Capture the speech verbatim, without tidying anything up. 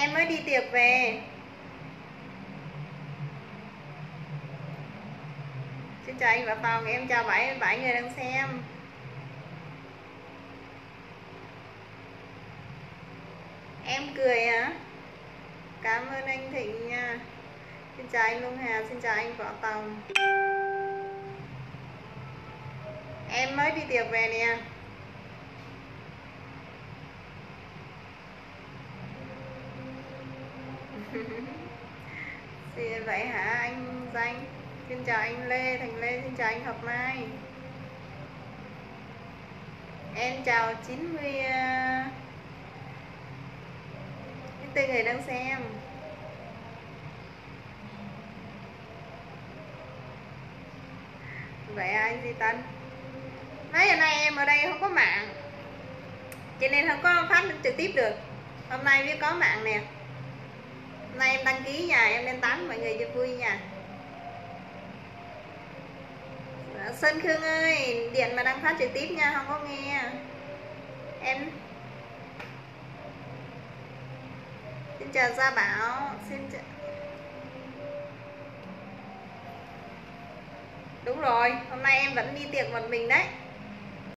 em mới đi tiệc về. Xin chào anh và Phòng, em chào bảy bảy người đang xem. Em cười hả? Cảm ơn anh Thịnh nha. Xin chào anh Lung Hà, xin chào anh Võ Tòng. Em mới đi tiệc về nè. Thì vậy hả anh Danh? Xin chào anh Lê, Thành Lê, xin chào anh Hợp Mai. Em chào chín mươi bốn người đang xem. Vậy à, anh Di Tân nói hôm nay em ở đây không có mạng cho nên không có phát trực tiếp được. Hôm nay mới có mạng nè. Hôm nay em đăng ký nhà em lên tán mọi người cho vui nha. Sơn Khương ơi, điện mà đang phát trực tiếp nha, không có nghe em. Xin chào Gia Bảo, xin chào. Đúng rồi, hôm nay em vẫn đi tiệc một mình đấy.